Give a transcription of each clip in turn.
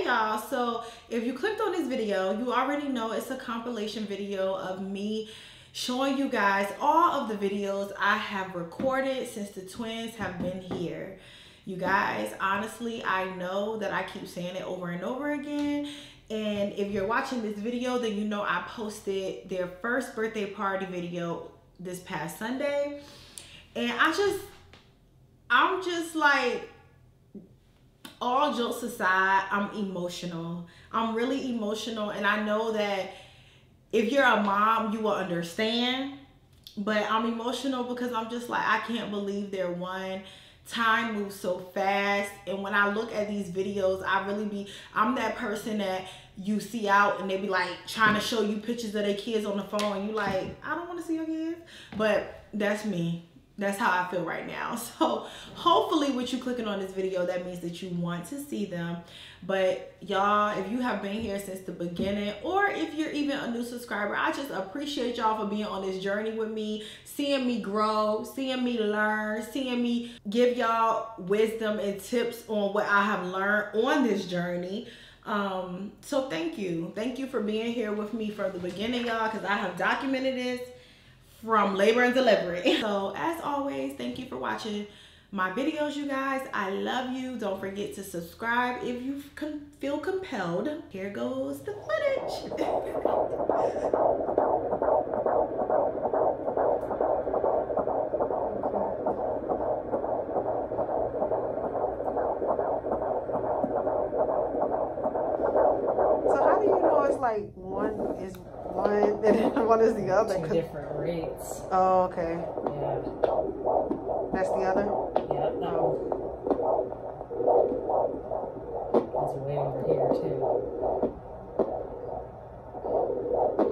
Hey y'all, so if you clicked on this video, you already know it's a compilation video of me showing you guys all of the videos I have recorded since the twins have been here. You guys, honestly, I know that I keep saying it over and over again, and if you're watching this video, then you know I posted their first birthday party video this past Sunday, and I'm just like, all jokes aside, I'm emotional. I'm really emotional, and I know that if you're a mom, you will understand, but I'm emotional because I'm just like, I can't believe they're one. Time moves so fast, and when I look at these videos, I'm that person that you see out and they be like trying to show you pictures of their kids on the phone, and you like, I don't want to see your kids, but that's me. That's how I feel right now. So hopefully with you clicking on this video, that means that you want to see them. But y'all, if you have been here since the beginning, or if you're even a new subscriber, I just appreciate y'all for being on this journey with me, seeing me grow, seeing me learn, seeing me give y'all wisdom and tips on what I have learned on this journey. So thank you for being here with me from the beginning, y'all, because I have documented this from labor and delivery. So as always, thank you for watching my videos, you guys. I love you. Don't forget to subscribe if you feel compelled. Here goes the footage. So how do you know it's like one is the other? Two different rates. Oh, okay. Yeah. That's the other? Yeah, no. That's way over here, too. That one's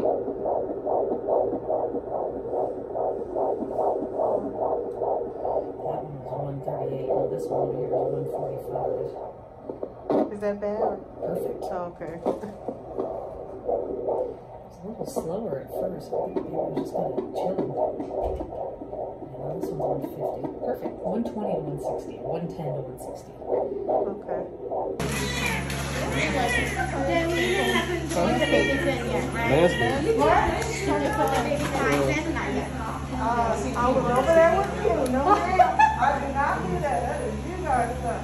138, and this one here is 145. Is that bad? Perfect. Oh, okay. A little slower at first. I think they were just kind of chilling. And this one's 150. Perfect. 120 to 160. 110 to 160. Okay. I was over there with you. No, I did not do that. That is you guys' son.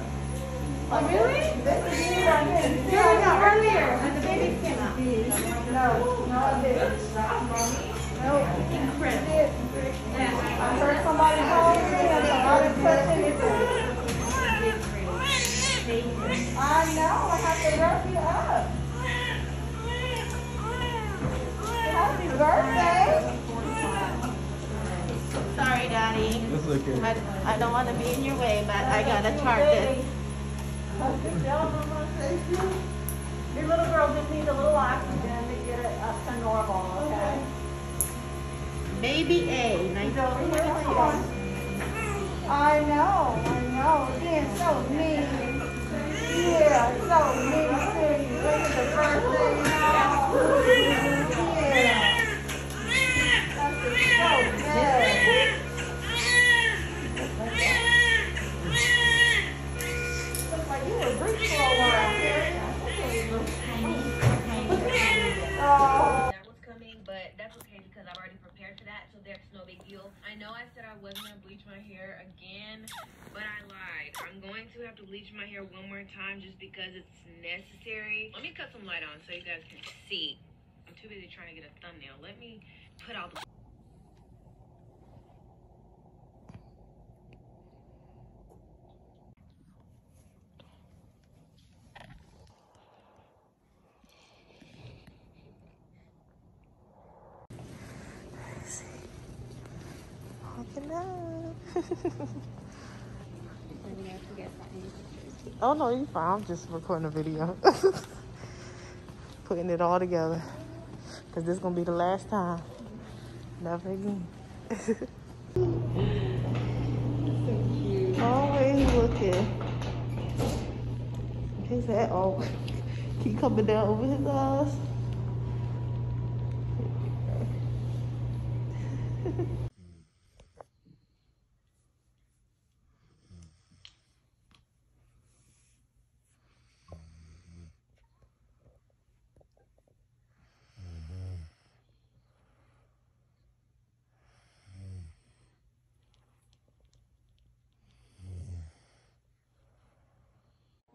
Oh, really? This is you right here. No, earlier when the baby came out. No. I heard somebody calling me and somebody pressed anything. I know, I have to wrap you up. Happy birthday. Sorry, Daddy. That's okay. I don't want to be in your way, but I gotta charge this. Your little girl just needs a little oxygen to get it up to normal, okay? Baby A, nice over here to you. I know. Being so mean. Yeah, so mean to you. This is the first thing now. Yeah. That's so bad. Looks like you were brief for a while. That was coming, but that's okay because I'm already prepared for that, so there's no big deal. I know I said I wasn't gonna bleach my hair again, but I lied. I'm going to have to bleach my hair one more time just because it's necessary. Let me cut some light on so you guys can see. I'm too busy trying to get a thumbnail. Let me put all the Oh no, you're fine. I'm just recording a video. Putting it all together. Because this is going to be the last time. Never again. So cute. Always looking. Is that all? Keep coming down over his eyes.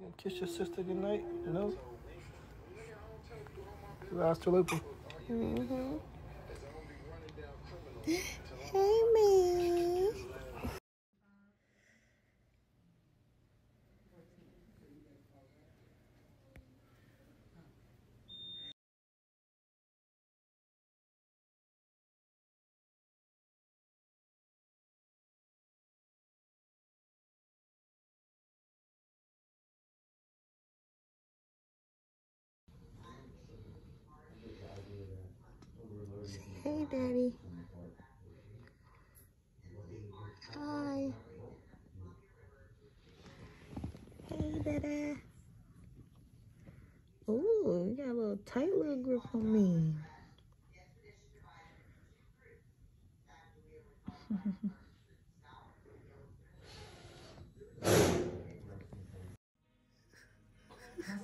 You kiss your sister goodnight, you know? Your eyes still open. Mm-hmm. Hey, man. Hey, Daddy. Hi. Hey, Dada. Oh, you got a little tight little grip on me.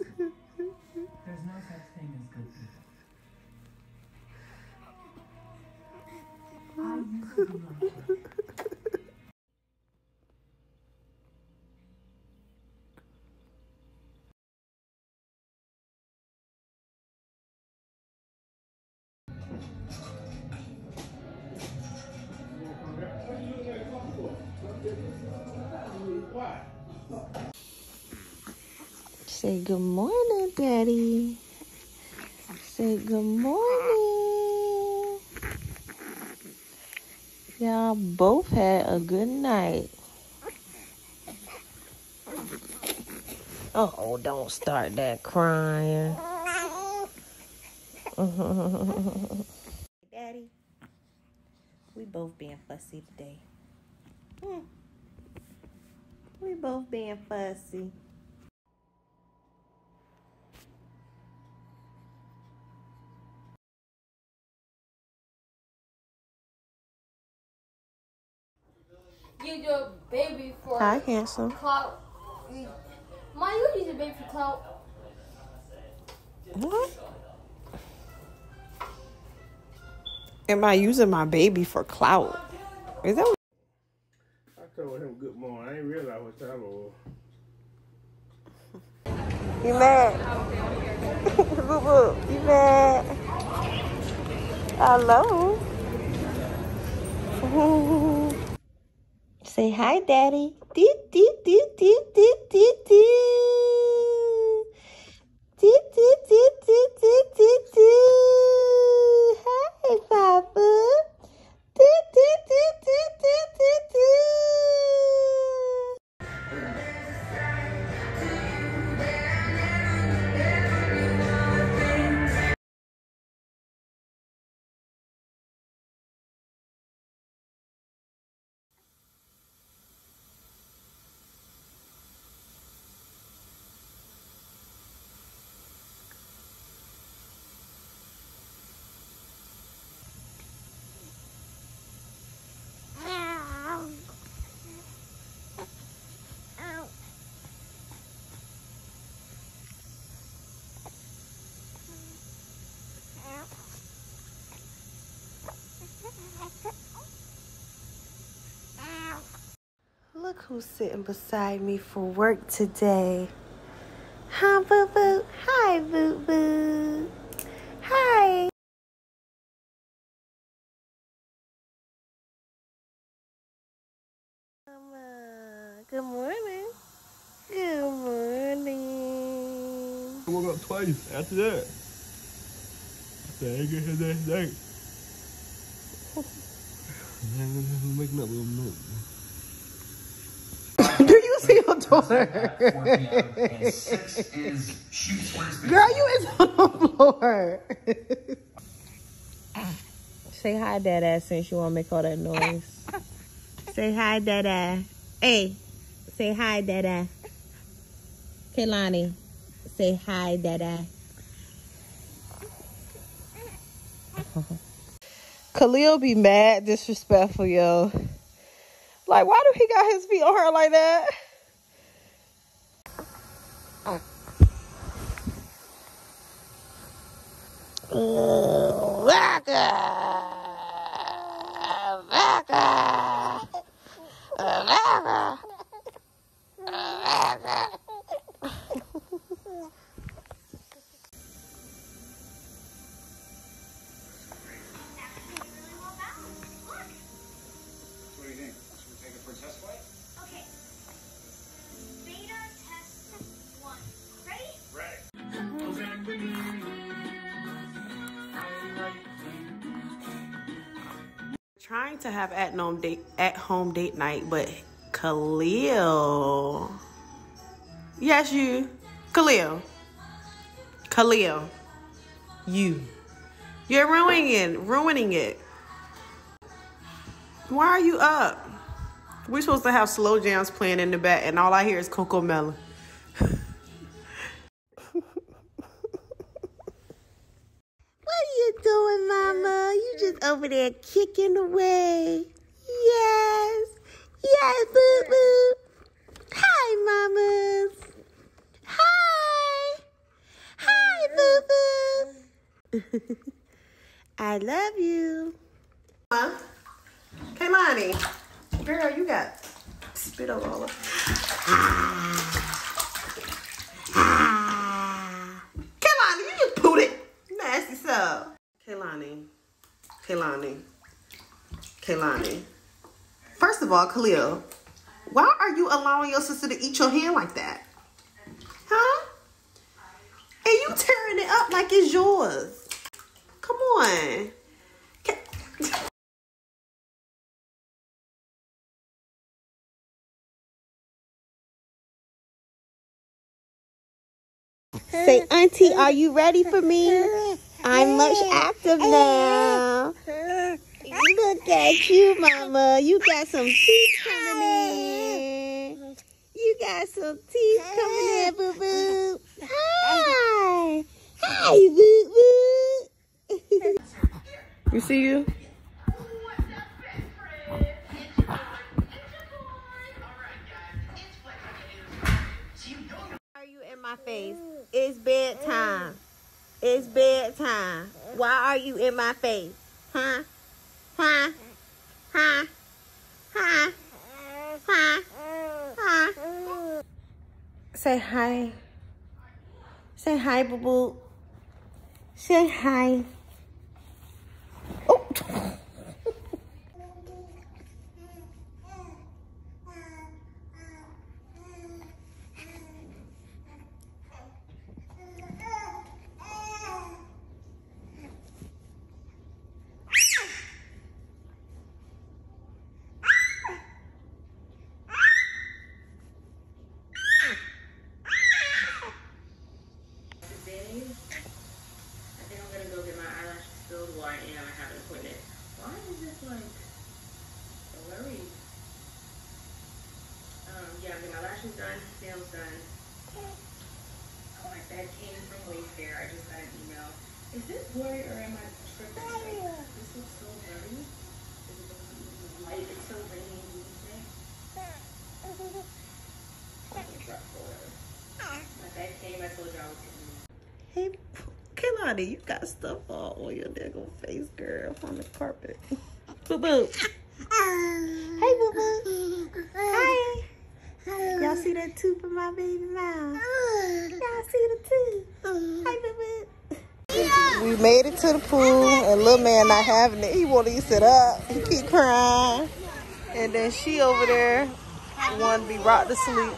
There's no such thing as good people. I used to be like that. Say good morning, Daddy. Say good morning. Y'all both had a good night. Oh, don't start that crying. Daddy, we both being fussy today. We both being fussy. Use your baby for clout. Mom, you use your baby for clout. What? Am I using my baby for clout? Is that what? I told him good morning. I didn't realize what time it was. You mad? You mad? Hello? Say hi, Daddy. Do, do, do, do, do, do, do. Do, do, do, do, do, do, do. Hi, Papa. Do, do, do, do, do, do, do. Look who's sitting beside me for work today. Hi, Boo Boo. Hi, Boo Boo. Hi. Good morning. Good morning. I woke up twice after that. I I'm making up a little milk. Do you see your daughter? Girl, you is on the floor. Say hi, Dada, since you want to make all that noise. Say hi, Dada. Hey, say hi, Dada. Kehlani, say hi, Dada. Khalil be mad disrespectful, yo. Like, why do he got his feet on her like that? Trying to have at home date night, but Khalil. Yes, you. Khalil. Khalil. You. You're ruining it. Why are you up? We're supposed to have slow jams playing in the back, and all I hear is Cocomelon. What are you doing, Mama? You just over there kicking away. Yes. Yes, boo-boo. Hi, Mamas. Hi. Hi, boo-boo. I love you. Huh? Kaylani. Girl, you got spit all over. Kaylani, you just pooted. Nasty stuff. Kaylani. First of all, Khalil, why are you allowing your sister to eat your hand like that? Huh? And you tearing it up like it's yours. Come on. Say, Auntie, are you ready for me? I'm much active now. Look at you, Mama. You got some teeth coming in. Boo-boo. Hi. Hi, boo-boo. You see you? My face. It's bedtime. Why are you in my face? Huh? Say hi. Say hi, boo-boo. Say hi. Oh. Done, nails done. My bed came from Wayfair. I just got an email. Is this blurry or am I tripping? Like, this looks so blurry. Is it the light? It's so rainy. My bed came. I told y'all I was getting it. Hey, Kaylani, you got stuff all on your daggone face, girl, on the carpet. Boo boo. Hey, boo boo. Hi. Y'all see that tooth in my baby mouth? Y'all see the tooth? Hi, baby. Yeah. We made it to the pool, and little man not having it. He wanted to sit up. He keep crying. And then she over there wanted to be rocked to sleep.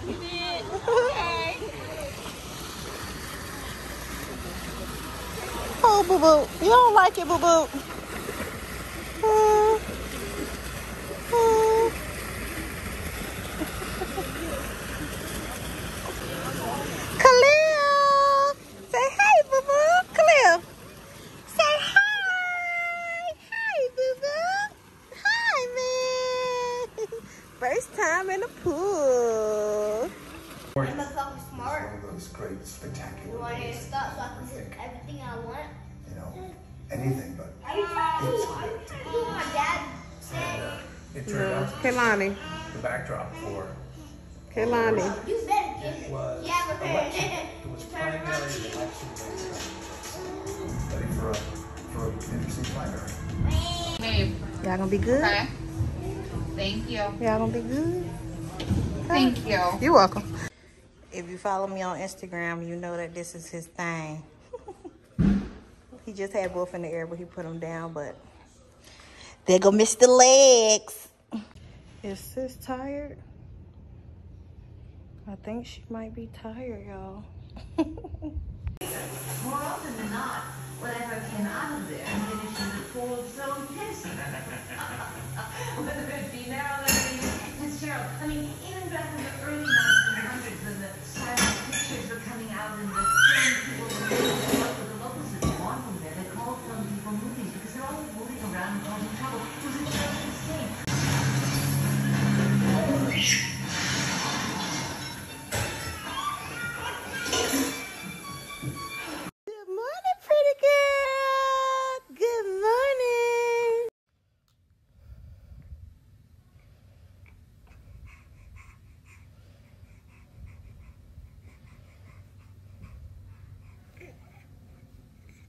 Oh, boo-boo. You don't like it, boo-boo. First time in the pool. I look so smart. One of those great, spectacular. You want it to stop so I can see everything I want? You know, anything but. It's great. My dad said. It turned out. Kaylani. The backdrop for. Kaylani. You better get it. Was yeah, but it was primary election day. Ready for an interesting primary. Hey. Y'all gonna be good? Okay. Thank you. Y'all gonna be good? Thank you. You're welcome. If you follow me on Instagram, you know that this is his thing. He just had both in the air, but he put them down, but there go Mr. Legs. Is sis tired? I think she might be tired, y'all.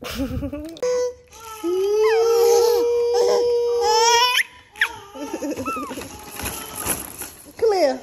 Come here.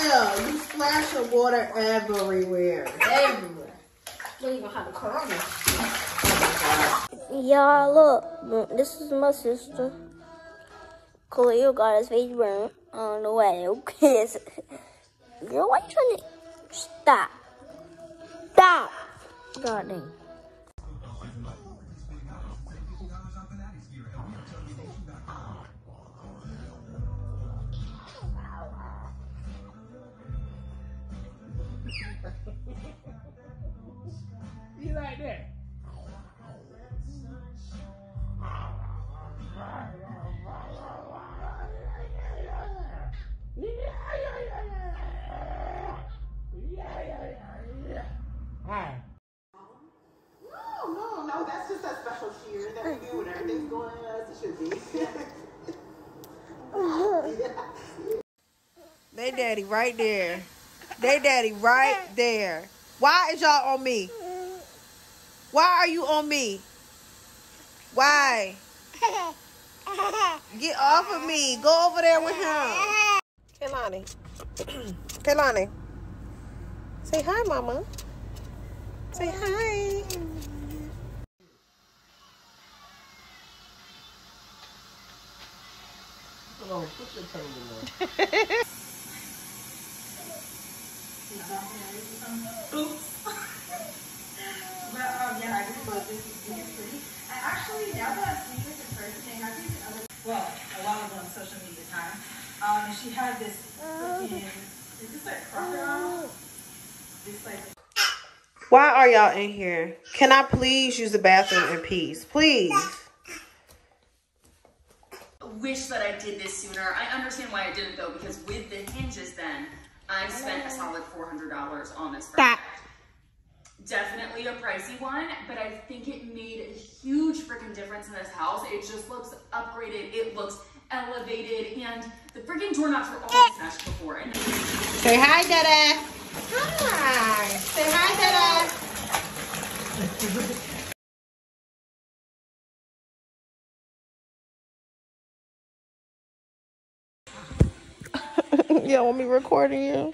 You splash your water everywhere. Everywhere. You don't even have a corona. Y'all, look. This is my sister. Khalil got his face burnt on the way. Okay. Girl, why you trying to... Stop. Stop. God dang. You like that? No, that's just that special cheer that we do when everything's going as it should be. They daddy right there. They daddy right there. Why is y'all on me? Why are you on me? Why? Get off of me. Go over there with him. Kehlani. Kehlani. Say hi, mama. Say hi. Hello, put your tongue in there. Oops. Yeah, I do love this. It's pretty. And actually, now that I've seen this in person, I've seen other, well, a lot of them on social media time. She had this freaking, is this like crocodile? It's like. Why are y'all in here? Can I please use the bathroom in peace? Please. I wish that I did this sooner. I understand why I didn't though, because with the hinges then, I spent a solid $400 on this project. Definitely a pricey one, but I think it made a huge freaking difference in this house. It just looks upgraded. It looks elevated, and the freaking doorknobs were all smashed before. And say hi, Dada. Hi. Say hi, Dada. Yeah, want me recording you?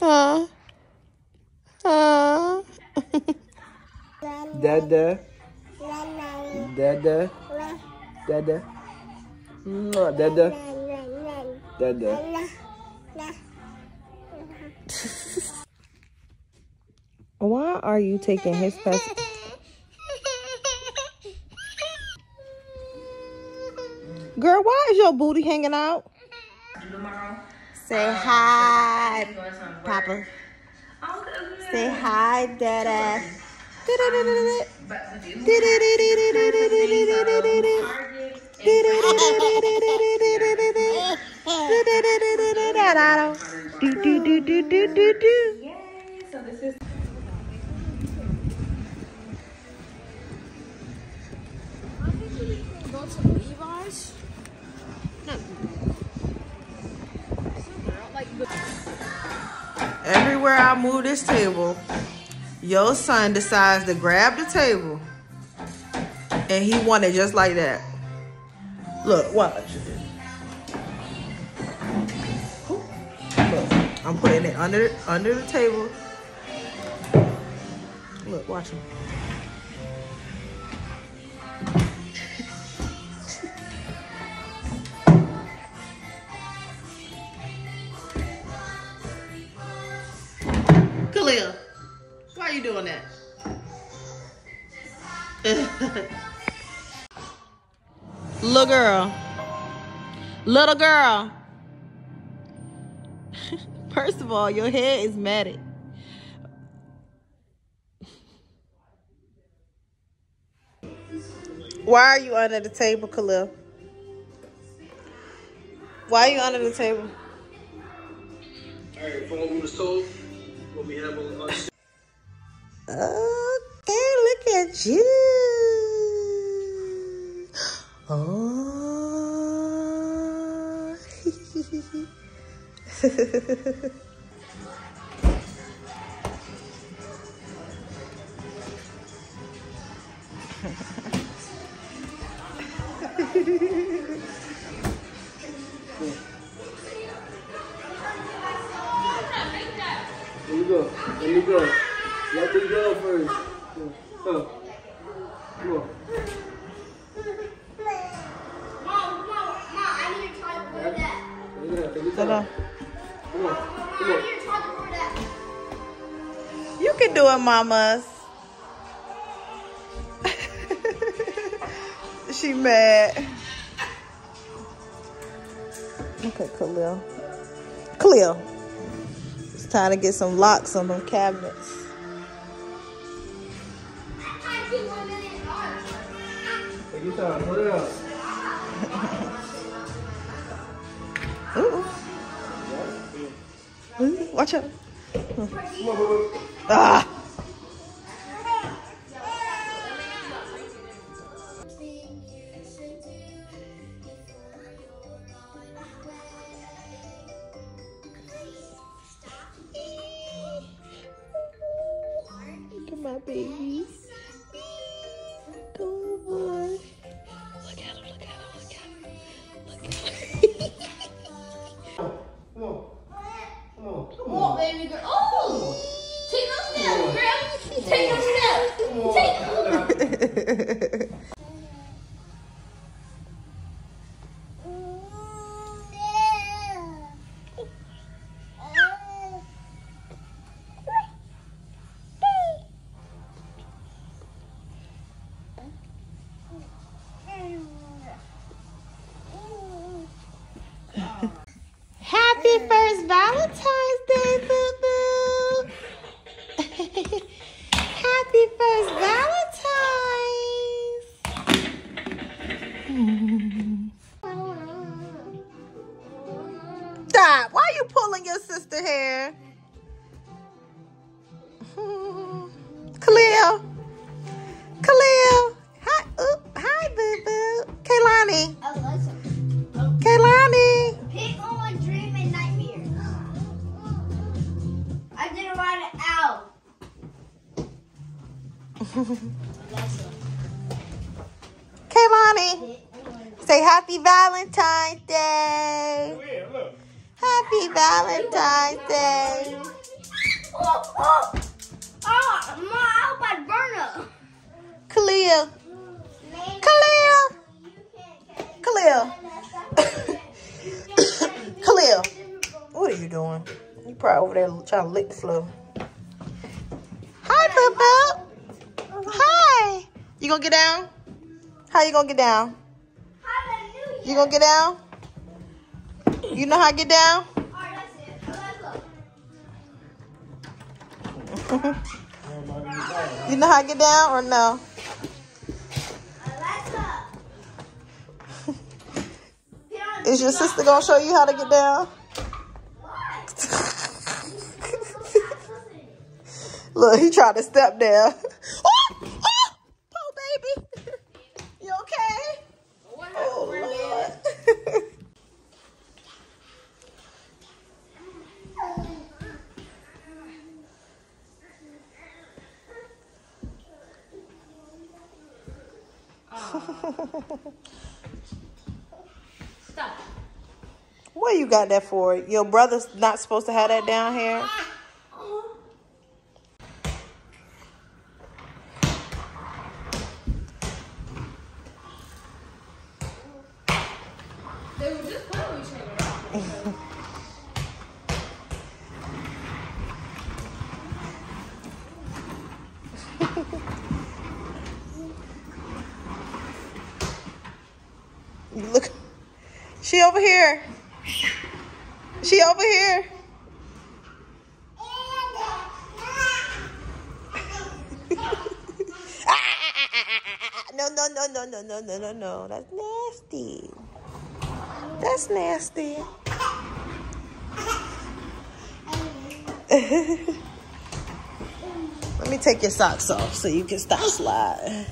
Huh? Huh? Dada. Dada. Dada. Dada. Dada. Why are you taking his pass? Girl, why is your booty hanging out? Tomorrow. Say hi, Papa. Say hi, Dada. So this is. I think we can go to Levi's. Everywhere I move this table, your son decides to grab the table, and he won it just like that. Look, watch. Look, I'm putting it under the table. Look, watch him. Khalil, why are you doing that? Little girl. Little girl. First of all, your hair is matted. Why are you under the table, Khalil? Why are you under the table? Alright, from what we was told, what we have on us. Okay, look at you. Oh. Let me go. Let me go first. Come on. I need to try to pour that. Come on. You can do it, mamas. She mad. Okay, Khalil. It's time to get some locks on them cabinets. Take your time, put it up. Ooh. Watch out. Ah. My baby. Go on. Look at him. Come on, baby girl. Oh! Take those steps, girl. Take those steps. Happy first Valentine's Day, boo-boo. Happy first Valentine's. Stop. Why are you pulling your sister hair? Khalil. Hi, boo-boo. Kaylani. Alexa. Kaylani, say Happy Valentine's Day. Happy Valentine's Day. Oh, Ma, I hope I burn up. Khalil. What are you doing? You probably over there trying to lick the floor. Hi, Boo Boo. Hi. You gonna get down? How you gonna get down? Hallelujah. You gonna get down? You know how to get down? All right, that's it. Alexa. You know how to get down or no? Alexa. Is your sister gonna show you how to get down? What? Look, he tried to step down. Stop. What you got that for? Your brother's not supposed to have that down here. They were just playing with each other. Look, she over here. No, that's nasty. That's nasty. Let me take your socks off so you can stop sliding.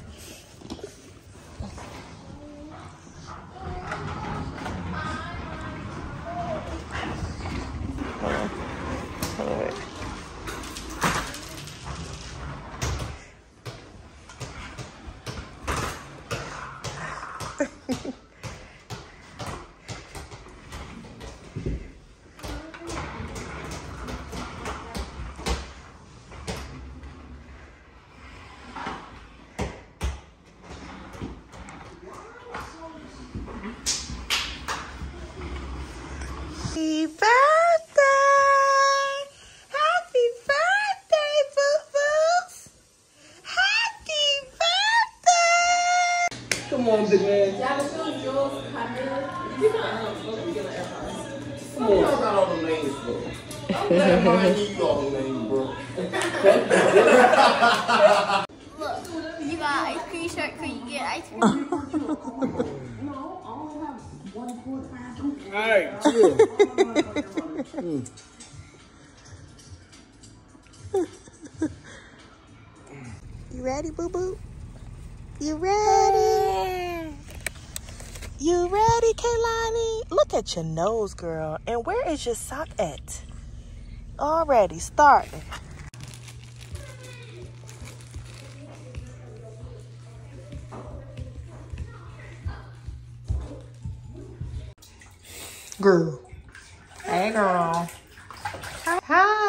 You ready, boo boo? You ready? You ready, Kaylani? Look at your nose, girl. And where is your sock at? Already starting. Girl. Hey, girl. Hi.